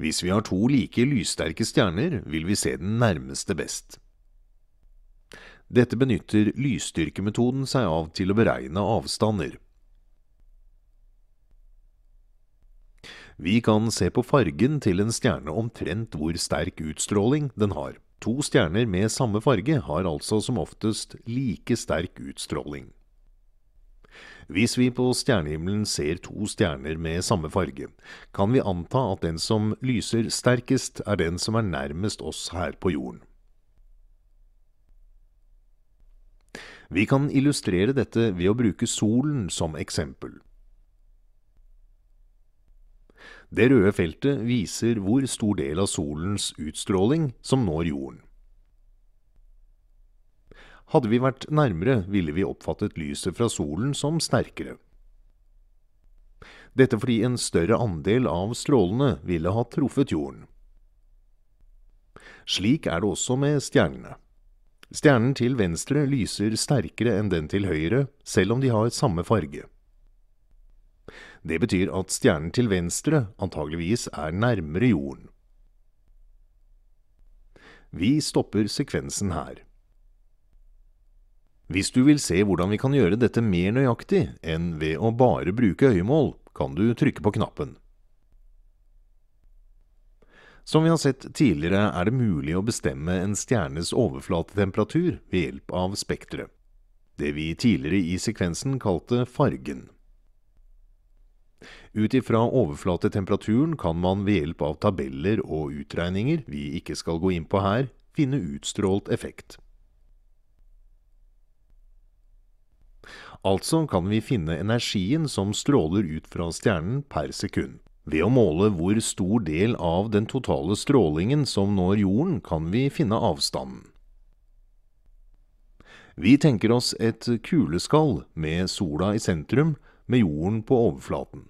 Hvis vi har to like lyssterke stjerner, vil vi se den nærmeste best. Dette benytter lysstyrkemetoden seg av til å beregne avstander. Vi kan se på fargen til en stjerne omtrent hvor sterk utstråling den har. To stjerner med samme farge har altså som oftest like sterk utstråling. Hvis vi på stjernehimmelen ser to stjerner med samme farge, kan vi anta at den som lyser sterkest er den som er nærmest oss her på jorden. Vi kan illustrere dette ved å bruke solen som eksempel. Det røde feltet viser hvor stor del av solens utstråling som når jorden. Hadde vi vært nærmere, ville vi oppfattet lyset fra solen som sterkere. Dette fordi en større andel av strålene ville ha truffet jorden. Slik er det også med stjernene. Stjernen til venstre lyser sterkere enn den til høyre, selv om de har samme farge. Det betyr at stjernen til venstre antageligvis er nærmere jorden. Vi stopper sekvensen her. Hvis du vil se hvordan vi kan gjøre dette mer nøyaktig enn ved å bare bruke øyemål, kan du trykke på knappen. Som vi har sett tidligere er det mulig å bestemme en stjernes overflatetemperatur ved hjelp av spektret, det vi tidligere i sekvensen kalte fargen. Ut ifra overflatetemperaturen kan man ved hjelp av tabeller og utregninger vi ikke skal gå inn på her, finne utstrålt effekt. Altså kan vi finne energien som stråler ut fra stjernen per sekund. Ved å måle hvor stor del av den totale strålingen som når jorden, kan vi finne avstanden. Vi tenker oss et kuleskall med sola i sentrum, med jorden på overflaten.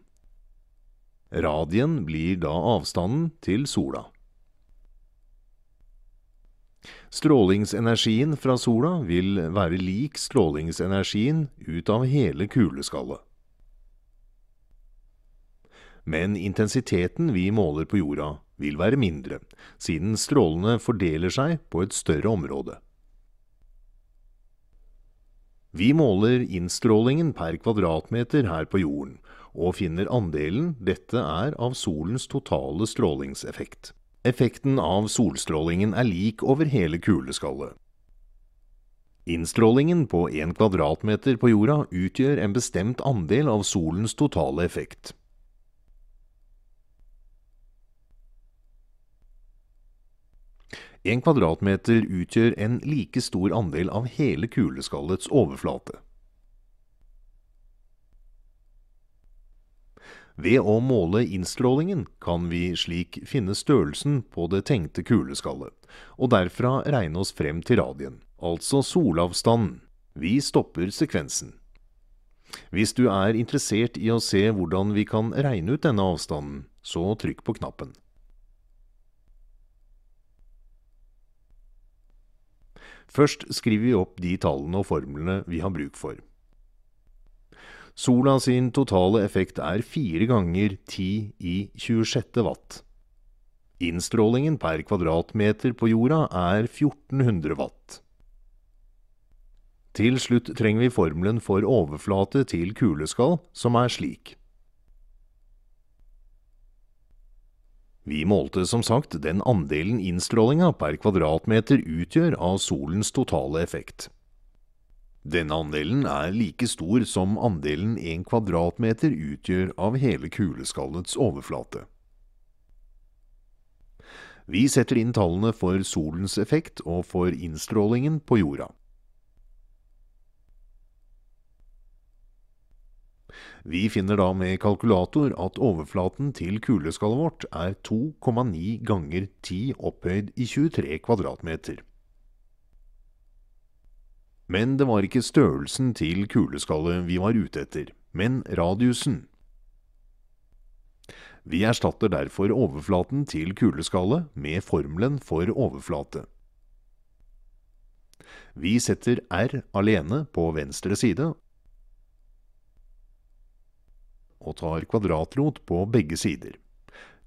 Radien blir da avstanden til sola. Strålingsenergien fra sola vil være lik strålingsenergien ut av hele kuleskallet. Men intensiteten vi måler på jorda vil være mindre, siden strålene fordeler seg på et større område. Vi måler innstrålingen per kvadratmeter her på jorden, og finner andelen dette er av solens totale strålingseffekt. Effekten av solstrålingen er lik over hele kuleskallet. Innstrålingen på 1 kvadratmeter på jorda utgjør en bestemt andel av solens totale effekt. En kvadratmeter utgjør en like stor andel av hele kuleskallets overflate. Ved å måle innstrålingen kan vi slik finne størrelsen på det tenkte kuleskallet, og derfra regne oss frem til radien, altså solavstanden. Vi stopper sekvensen. Hvis du er interessert i å se hvordan vi kan regne ut denne avstanden, så trykk på knappen. Først skriver vi opp de tallene og formlene vi har bruk for. Sola sin totale effekt er 4 ganger 10 i 26 watt. Innstrålingen per kvadratmeter på jorda er 1400 watt. Til slutt trenger vi formelen for overflate til kuleskall, som er slik. Vi målte som sagt den andelen innstrålinga per kvadratmeter utgjør av solens totale effekt. Denne andelen er like stor som andelen 1 kvadratmeter utgjør av hele kuleskallets overflate. Vi setter inn tallene for solens effekt og for innstrålingen på jorda. Vi finner da med kalkulator at overflaten til kuleskallet vårt er 2,9 ganger 10 opphøyd i 23 kvadratmeter. Men det var ikke størrelsen til kuleskallet vi var ute etter, men radiusen. Vi erstatter derfor overflaten til kuleskallet med formelen for overflate. Vi setter R alene på venstre side og tar kvadratrot på begge sider.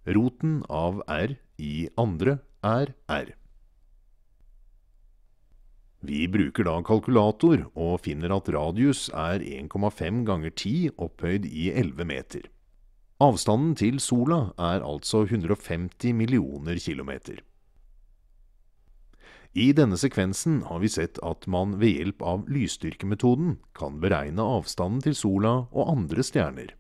Roten av r i andre er r. Vi bruker da kalkulator og finner at radius er 1,5 ganger 10 opphøyd i 11 meter. Avstanden til sola er altså 150 millioner kilometer. I denne sekvensen har vi sett at man ved hjelp av lysstyrkemetoden kan beregne avstanden til sola og andre stjerner.